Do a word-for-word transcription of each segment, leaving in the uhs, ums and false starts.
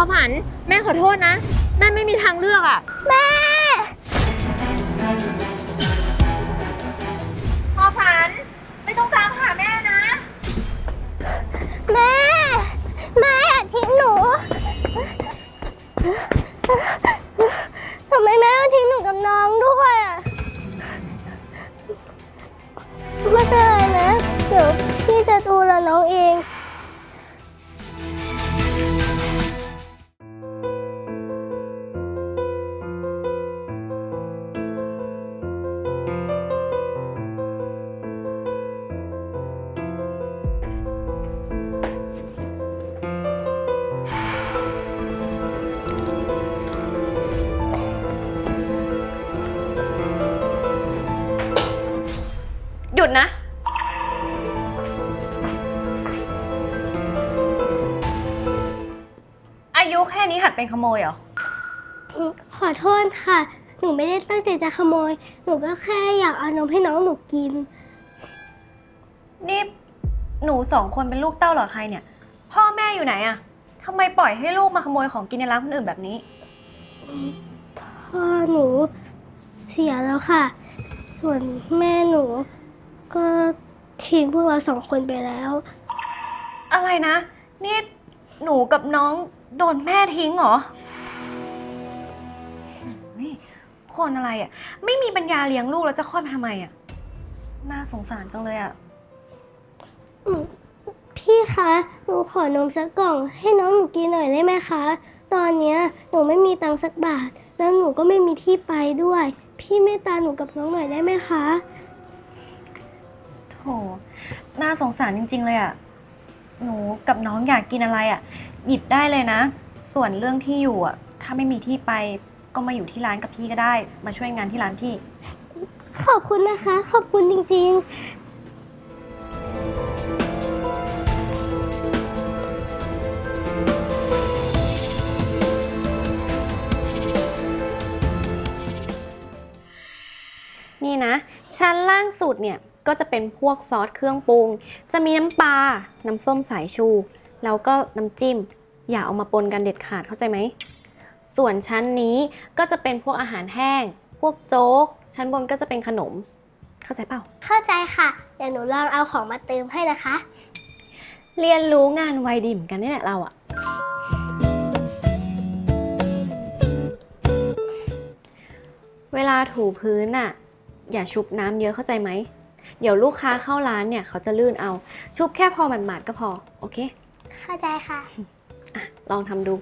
ความฝันแม่ขอโทษนะแม่ไม่มีทางเลือกอ่ะแม่ความฝันไม่ต้องตามหาแม่นะแม่แม่อย่าทิ้งหนูทำไมแม่ต้องทิ้งหนูกับน้องด้วยอ่ะไม่เป็นไรนะเดี๋ยวพี่จะดูแลน้องเองหยุดนะอายุแค่นี้หัดเป็นขโมยเหรอขอโทษค่ะหนูไม่ได้ตั้งใจจะขโมยหนูก็แค่อยากเอานมให้น้องหนูกินนี่หนูสองคนเป็นลูกเต้าเหรอใครเนี่ยพ่อแม่อยู่ไหนอะทำไมปล่อยให้ลูกมาขโมยของกินในร้านคนอื่นแบบนี้พ่อหนูเสียแล้วค่ะส่วนแม่หนูก็ทิ้งพวกเราสองคนไปแล้วอะไรนะนี่หนูกับน้องโดนแม่ทิ้งเหรอนี่คนอะไรอ่ะไม่มีปัญญาเลี้ยงลูกแล้วจะคลอดมาทำไมอ่ะน่าสงสารจังเลยอ่ะพี่คะหนูขอนมสักกล่องให้น้องหนูกินหน่อยได้ไหมคะตอนเนี้ยหนูไม่มีตังค์สักบาทแล้วหนูก็ไม่มีที่ไปด้วยพี่เมตตาหนูกับน้องหน่อยได้ไหมคะโหน่าสงสารจริงๆเลยอ่ะหนูกับน้องอยากกินอะไรอ่ะหยิบได้เลยนะส่วนเรื่องที่อยู่อ่ะถ้าไม่มีที่ไปก็มาอยู่ที่ร้านกับพี่ก็ได้มาช่วยงานที่ร้านพี่ขอบคุณนะคะขอบคุณจริงๆนี่นะชั้นล่างสุดเนี่ยก็จะเป็นพวกซอสเครื่องปรุงจะมีน้ำปลาน้ำส้มสายชูแล้วก็น้ำจิ้มอย่าเอามาปนกันเด็ดขาดเข้าใจไหมส่วนชั้นนี้ก็จะเป็นพวกอาหารแห้งพวกโจ๊กชั้นบนก็จะเป็นขนมเข้าใจเปล่าเข้าใจค่ะเดี๋ยวหนูลองเอาของมาเติมให้นะคะเรียนรู้งานวัยดิ่มกันนี่แหละเราอะเวลาถูพื้นอะอย่าชุบน้ำเยอะเข้าใจไหมเดี๋ยวลูกค้าเข้าร้านเนี่ยเขาจะลื่นเอาชุบแค่พอหมาดๆก็พอโอเคเข้าใจค่ะอ่ะลองทำดู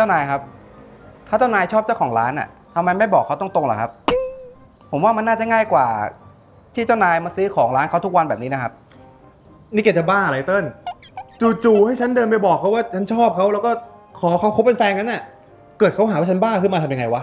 เจ้านายครับถ้าเจ้านายชอบเจ้าของร้านอ่ะทำไมไม่บอกเขาตรงๆล่ะครับผมว่ามันน่าจะง่ายกว่าที่เจ้านายมาซื้อของร้านเขาทุกวันแบบนี้นะครับนี่แกจะบ้าอะไรเติ้ลจู่ๆให้ฉันเดินไปบอกเขาว่าฉันชอบเขาแล้วก็ขอเขาคบเป็นแฟนกันน่ะเกิดเขาหาว่าฉันบ้าขึ้นมาทำยังไงวะ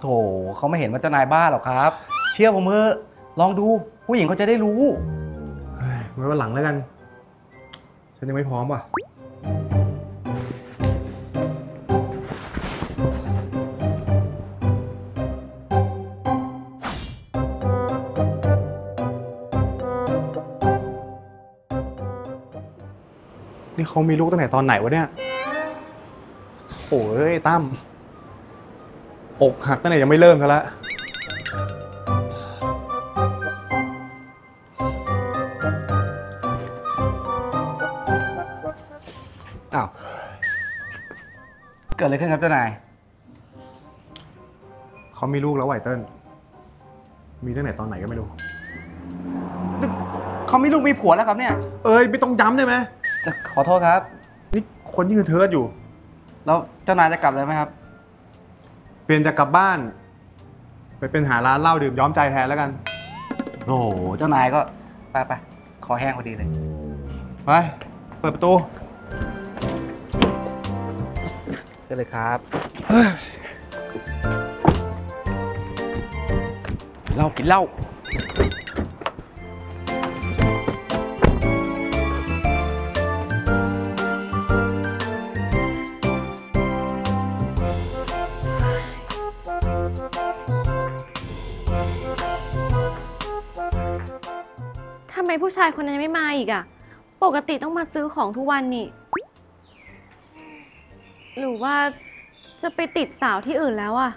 โธ่เขาไม่เห็นว่าเจ้านายบ้าหรอกครับเชื่อผมเถอะลองดูผู้หญิงเขาจะได้รู้ไว้วันหลังแล้วกันฉันยังไม่พร้อมว่ะนี่เขามีลูกตั้งแต่ตอนไหนวะเนี่ยโอ้ยตั้มอกหักตั้งแต่ยังไม่เริ่มซะละอ้าวเกิดอะไรขึ้นครับเจ้านายเขามีลูกแล้วไวเติ้ลมีตั้งแต่ตอนไหนก็ไม่รู้เขามีลูกมีผัวแล้วครับเนี่ยเอ้ยไม่ต้องย้ำได้ไหมจะขอโทษครับนี่คนที่เงินเทิดอยู่แล้วเจ้านายจะกลับเลยไหมครับเปลี่ยนจะกลับบ้านไปเป็นหาร้านเหล้าดื่มย้อมใจแทนแล้วกันโอ้เจ้านายก็ไปไป คอแห้งพอดีเลยไปเปิดประตูก็เลยครับเหล้ากินเหล้าทำไมผู้ชายคนนั้นไม่มาอีกอะปกติต้องมาซื้อของทุกวันนี่หรือว่าจะไปติดสาวที่อื่นแล้วอะ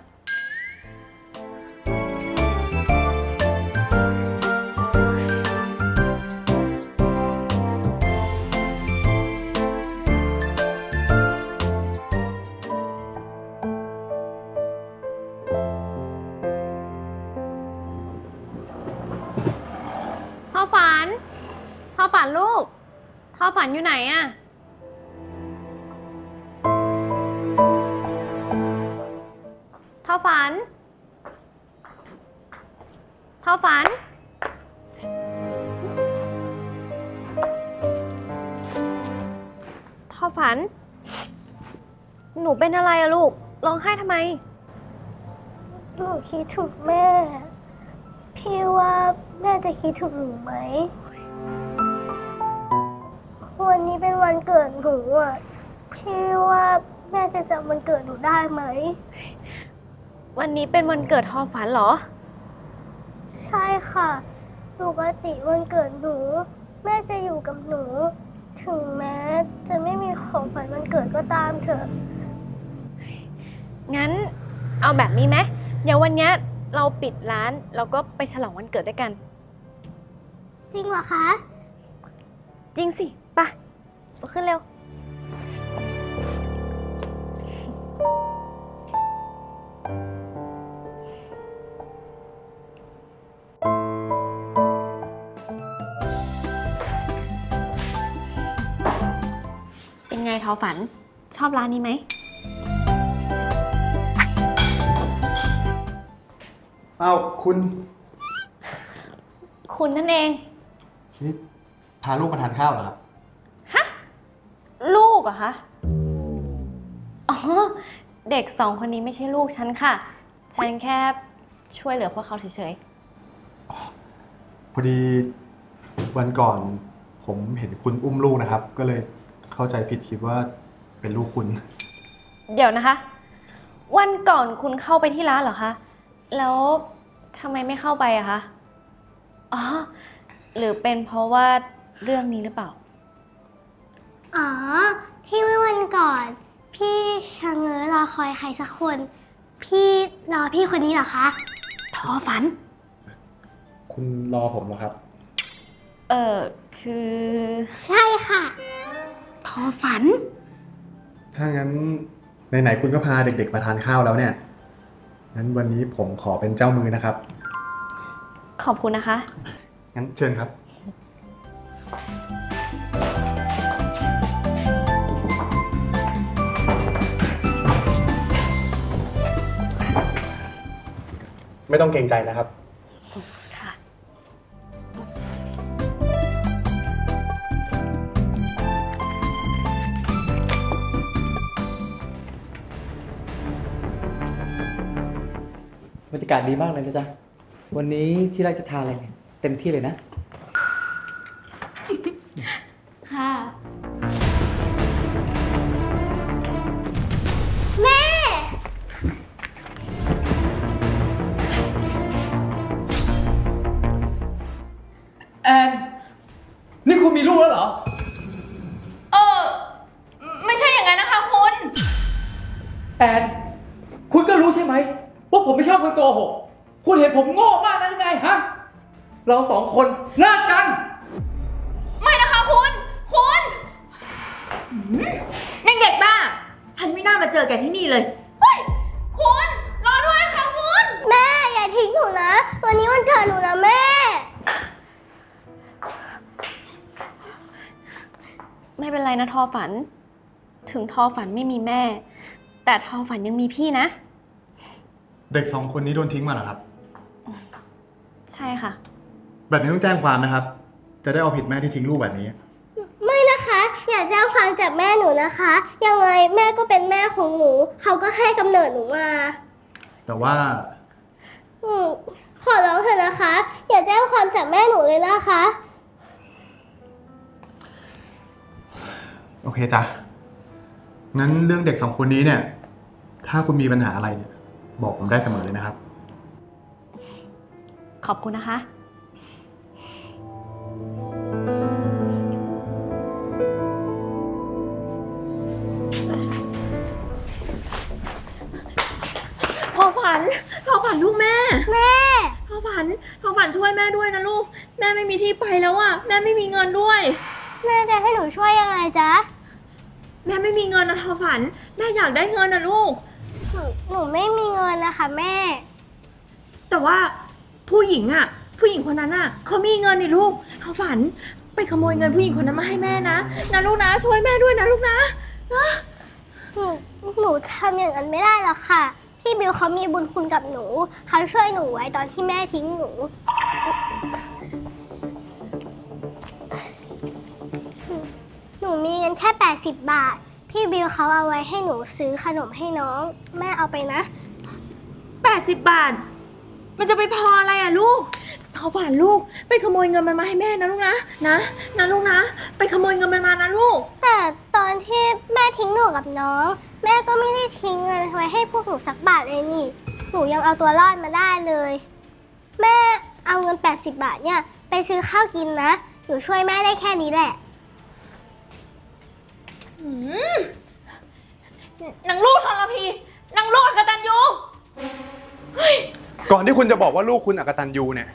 ลูกทอฝันอยู่ไหนอะทอฝันทอฝันทอฝันหนูเป็นอะไรอะลูกร้องไห้ทำไมหนูคิดถึงแม่พี่ว่าแม่จะคิดถึงหนูไหมวันนี้เป็นวันเกิดหนูอ่ะพี่ว่าแม่จะจำวันเกิดหนูได้ไหมวันนี้เป็นวันเกิดทอฝันเหรอใช่ค่ะปกติวันเกิดหนูแม่จะอยู่กับหนูถึงแม้จะไม่มีของฝันวันเกิดก็ตามเถอะงั้นเอาแบบนี้ไหมเดี๋ยววันนี้เราปิดร้านแล้วก็ไปฉลองวันเกิดด้วยกันจริงเหรอคะจริงสิไปขึ้นเร็วเป็นไงทอฝันชอบร้านนี้ไหมอ้าวคุณคุณนั่นเองนี่พาลูกมาทานข้าวเหรอครับฮะลูกเหรอคะอ๋อเด็กสองคนนี้ไม่ใช่ลูกฉันค่ะฉันแค่ช่วยเหลือพวกเขาเฉยๆพอดีวันก่อนผมเห็นคุณอุ้มลูกนะครับก็เลยเข้าใจผิดคิดว่าเป็นลูกคุณเดี๋ยวนะคะวันก่อนคุณเข้าไปที่ร้านเหรอคะแล้วทำไมไม่เข้าไปอะคะอ๋อหรือเป็นเพราะว่าเรื่องนี้หรือเปล่าอ๋อที่เมื่อวันก่อนพี่ชะเง้อรอคอยใครสักคนพี่รอพี่คนนี้เหรอคะทอฝันคุณรอผมเหรอครับเออคือใช่ค่ะทอฝันถ้างั้นไหนๆคุณก็พาเด็กๆมาทานข้าวแล้วเนี่ยงั้นวันนี้ผมขอเป็นเจ้ามือนะครับขอบคุณนะคะงั้นเชิญครับไม่ต้องเกรงใจนะครับค่ะบรรยากาศดีมากเลยนะจ๊ะวันนี้ที่เราจะทานอะไรเนี่ยเต็มที่เลยนะค่ะแม่แอนนี่คุณมีลูกแล้วเหรอเออไม่ใช่อย่างนั้นนะคะคุณแอนคุณก็รู้ใช่ไหมว่าผมไม่ชอบคนโกหกคุณเห็นผมโง่มากนั่นไงฮะเราสองคนเลิกกันไม่นะคะคุณคุณยังเด็กบ้าฉันไม่น่ามาเจอแกที่นี่เลยเฮ้ยคุณรอด้วยค่ะคุณแม่อย่าทิ้งหนูนะวันนี้วันเกิดหนูนะแม่ไม่เป็นไรนะทอฝันถึงทอฝันไม่มีแม่แต่ทอฝันยังมีพี่นะเด็กสองคนนี้โดนทิ้งมาเหรอครับใช่ค่ะแบบนี้ต้องแจ้งความนะครับ จะได้เอาผิดแม่ที่ทิ้งลูกแบบนี้ไม่นะคะอย่าแจ้งความจับแม่หนูนะคะยังไงแม่ก็เป็นแม่ของหนูเขาก็ให้กำเนิดหนูมาแต่ว่าขอร้องเถอะนะคะอย่าแจ้งความจับแม่หนูเลยนะคะโอเคจ้ะงั้นเรื่องเด็กสองคนนี้เนี่ยถ้าคุณมีปัญหาอะไรเนี่ยบอกผมได้เสมอเลยนะครับขอบคุณนะคะทอฝันทอฝันลูกแม่แม่ทอฝันทอฝันช่วยแม่ด้วยนะลูกแม่ไม่มีที่ไปแล้วอ่ะแม่ไม่มีเงินด้วยแม่จะให้หนูช่วยยังไงจ๊ะแม่ไม่มีเงินนะทอฝันแม่อยากได้เงินนะลูกหนูไม่มีเงินนะคะแม่แต่ว่าผู้หญิงอ่ะผู้หญิงคนนั้นอ่ะเขามีเงินนี่ลูกทอฝันไปขโมยเงินผู้หญิงคนนั้นมาให้แม่นะนะลูกนะช่วยแม่ด้วยนะลูกนะนะหนูทำอย่างนั้นไม่ได้หรอกค่ะพี่บิวเขามีบุญคุณกับหนูเขาช่วยหนูไว้ตอนที่แม่ทิ้งหนูหนูมีเงินแค่แปดสิบบาทพี่บิวเขาเอาไว้ให้หนูซื้อขนมให้น้องแม่เอาไปนะแปดสิบบาทมันจะไปพออะไรอ่ะลูกทอฝันลูกไปขโมยเงินมันมาให้แม่นะลูกนะนะนะลูกนะไปขโมยเงินมันมานะลูกแต่ตอนที่แม่ทิ้งหนูกับน้องแม่ก็ไม่ได้ทิ้งเงินไว้ให้พวกหนูสักบาทเลยนี่หนูยังเอาตัวรอดมาได้เลยแม่เอาเงินแปดสิบบาทเนี่ยไปซื้อข้าวกินนะหนูช่วยแม่ได้แค่นี้แหละนางลูกทรพีนางลูกอกตัญญูก่อนที่คุณจะบอกว่าลูกคุณอกตัญญูเนี่ย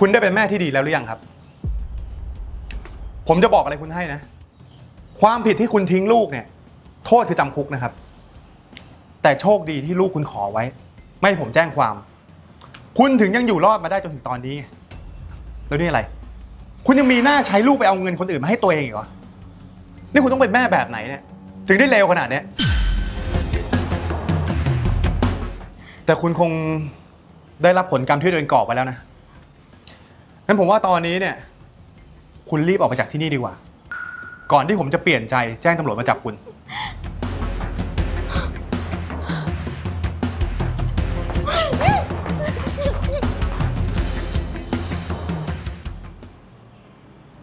คุณได้เป็นแม่ที่ดีแล้วหรือยังครับผมจะบอกอะไรคุณให้นะความผิดที่คุณทิ้งลูกเนี่ยโทษคือจำคุกนะครับแต่โชคดีที่ลูกคุณขอไว้ไม่ให้ผมแจ้งความคุณถึงยังอยู่รอดมาได้จนถึงตอนนี้แล้วนี่อะไรคุณยังมีหน้าใช้ลูกไปเอาเงินคนอื่นมาให้ตัวเองอีกเหรอนี่คุณต้องเป็นแม่แบบไหนเนี่ยถึงได้เลวขนาดนี้แต่คุณคงได้รับผลกรรมที่โดนก่อไปแล้วนะงั้นผมว่าตอนนี้เนี่ยคุณรีบออกไปจากที่นี่ดีกว่าก่อนที่ผมจะเปลี่ยนใจแจ้งตำรวจมาจับคุณ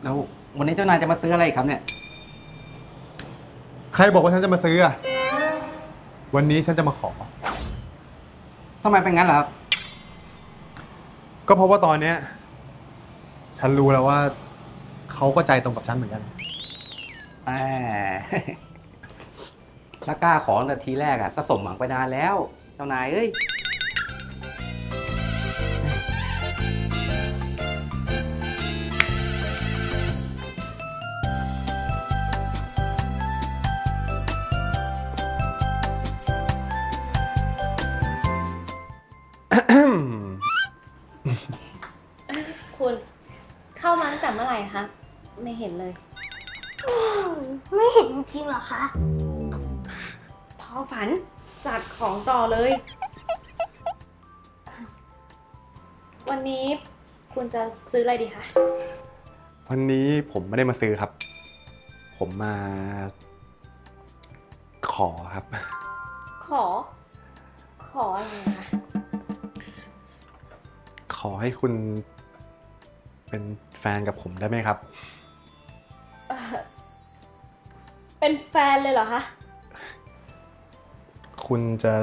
แล้ววันนี้เจ้านายจะมาซื้ออะไรครับเนี่ยใครบอกว่าฉันจะมาซื้ออ่ะวันนี้ฉันจะมาขอทำไมเป็นงั้นล่ะครับก็เพราะว่าตอนเนี้ยฉันรู้แล้วว่าเขาก็ใจตรงกับฉันเหมือนกันถ้ากล้าขอนาทีแรกอ่ะก็สมหวังไปนานแล้วเจ้านายเอ้ยคุณเข้ามาตั้งแต่เมื่อไหร่คะไม่เห็นเลยไม่เห็นจริงเหรอคะพอฝันจัดของต่อเลยวันนี้คุณจะซื้ออะไรดีคะวันนี้ผมไม่ได้มาซื้อครับผมมาขอครับขอขออะไรคะขอให้คุณเป็นแฟนกับผมได้ไหมครับเป็นแฟนเลยเหรอคะคุณจะ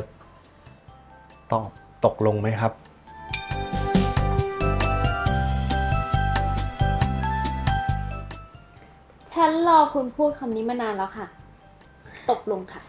ตอบตกลงไหมครับฉันรอคุณพูดคำนี้มานานแล้วค่ะตกลงค่ะ